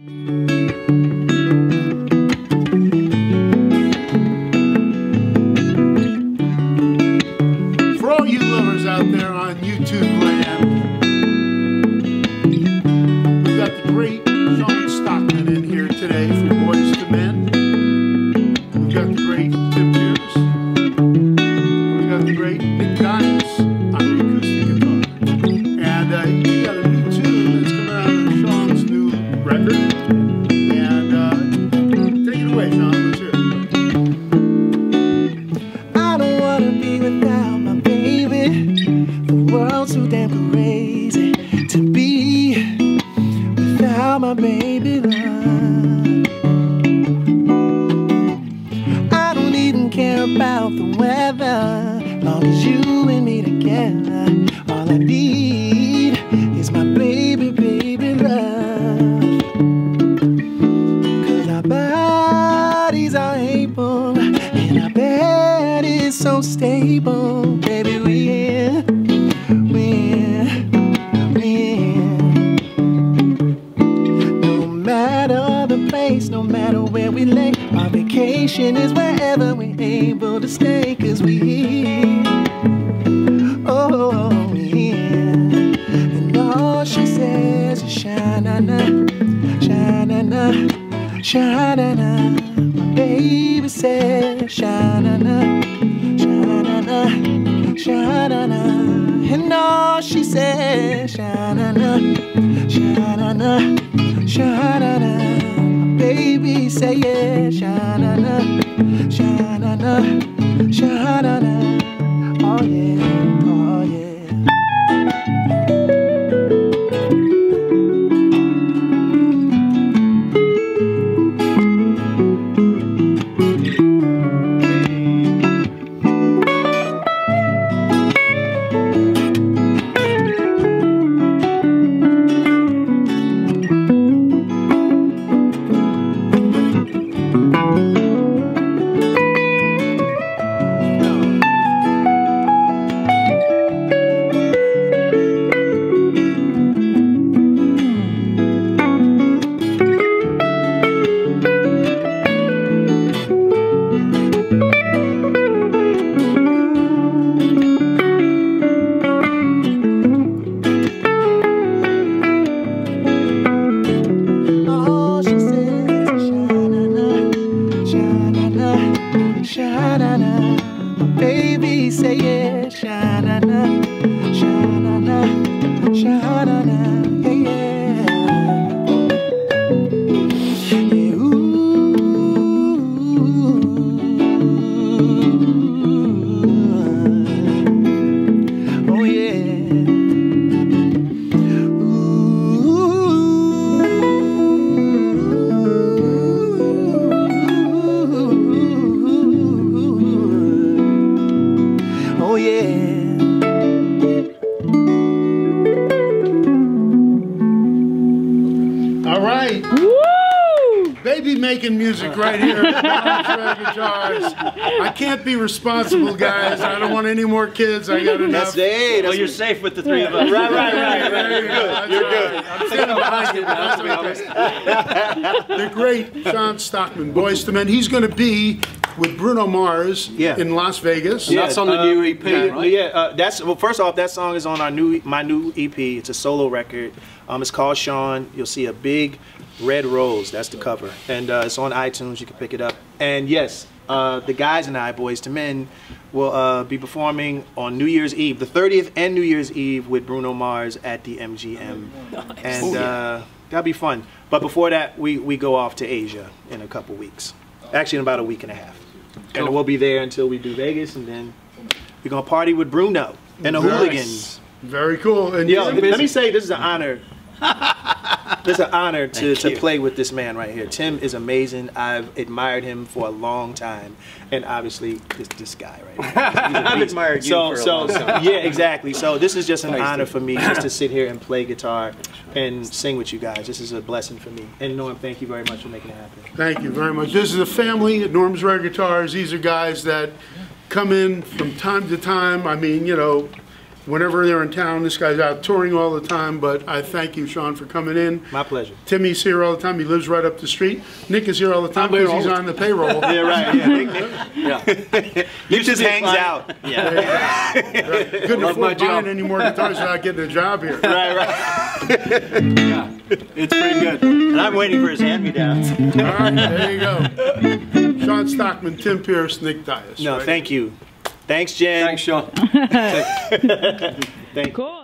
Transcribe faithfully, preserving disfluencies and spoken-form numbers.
For all you lovers out there on YouTube land, we've got the great Shawn Stockman in here today for Boyz two Men. We've got the great Tim Pierce. We've got the great Nick Dias on the acoustic guitar. And uh, you got a new tune that's coming out of Shawn's new record. And uh, take it away, Shawn. Let's hear it. I don't want to be without my baby. The world's so damn crazy to be without my baby love. Care about the weather, long as you and me together. All I need is my baby, baby love. Cause our bodies are able, and our bed is so stable. Baby, we in, we in, we in. No matter the place, no matter where we lay, our vacation is wherever we able to stay, cause we here, oh, we here. And all she says is sha-na-na, sha-na-na, sha-na-na. My baby says sha-na-na, sha-na-na, sha-na-na. And all she says sha-na-na, sha-na-na, sha-na-na. Baby, say yeah, sha-na-na, sha-na-na, sha-na-na, oh yeah, oh yeah. Say yeah, sha-na-na, sha-na-na, sha-na-na, yeah, yeah. Yeah, ooh, oh yeah, ooh, oh yeah. All right. Woo! Baby making music right here at Norman's Rare Guitars. I can't be responsible, guys. I don't want any more kids. I got enough. That's eight. Well, you're safe with the three of us. Right, right, right. right. You're good. You're good. I'm thinking about it now, to be honest. The great Shawn Stockman, Boyz two Men. He's going to be with Bruno Mars yeah. in Las Vegas. Yeah, that's on the uh, new E P. Yeah, right? yeah uh, that's well. First off, that song is on our new my new E P. It's a solo record. Um, it's called Shawn. You'll see a big red rose. That's the cover, and uh, it's on iTunes. You can pick it up. And yes, uh, the guys and I, Boyz two Men, will uh, be performing on New Year's Eve, the thirtieth, and New Year's Eve with Bruno Mars at the M G M. Nice. And uh, that'll be fun. But before that, we we go off to Asia in a couple weeks. Actually, in about a week and a half. Cool. And we'll be there until we do Vegas, and then we're going to party with Bruno and the nice. Hooligans. Very cool. And yo, let me say, this is an honor. This is an honor to, to play with this man right here. Tim is amazing. I've admired him for a long time. And obviously, this, this guy right here. I've admired you so, for a so, long time. Yeah, exactly. So this is just an nice honor dude. for me just to sit here and play guitar and sing with you guys. This is a blessing for me. And Norm, thank you very much for making it happen. Thank you very much. This is a family at Norman's Rare Guitars. These are guys that come in from time to time. I mean, you know, whenever they're in town. This guy's out touring all the time, but I thank you, Shawn, for coming in. My pleasure. Timmy's here all the time. He lives right up the street. Nick is here all the time because he's on the payroll. Yeah, right. Yeah. Nick, Nick, yeah. Nick just hangs fun. out. Yeah. Yeah. Right. Couldn't Love afford buying any more guitars without getting a job here. Right, right. Yeah. It's pretty good. And I'm waiting for his hand-me-downs. All right, there you go. Shawn Stockman, Tim Pierce, Nick Dias. No, right? Thank you. Thanks, Jen. Thanks, Shawn. Thank you. Cool.